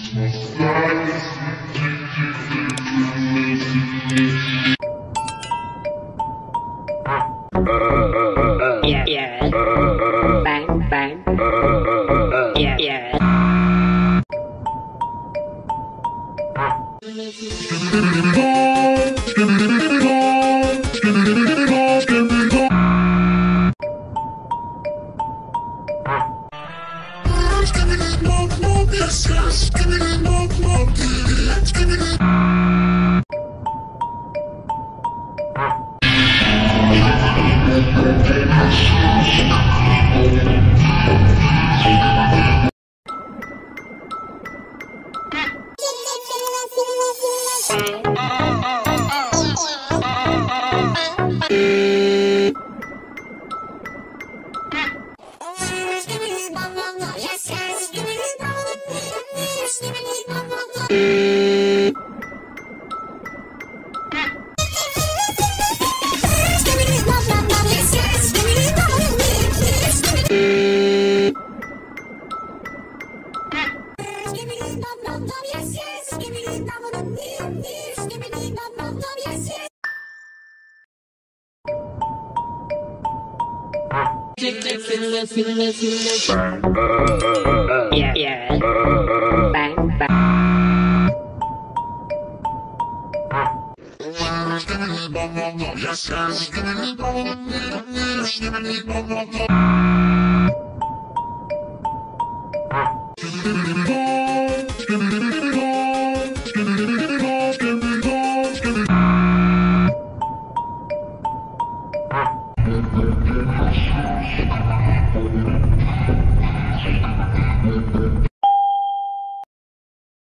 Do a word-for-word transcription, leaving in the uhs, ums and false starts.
Yeah, yeah. Bang, bang. Yeah, yeah. Yeah, yeah. Bang, bang. Yes, yes.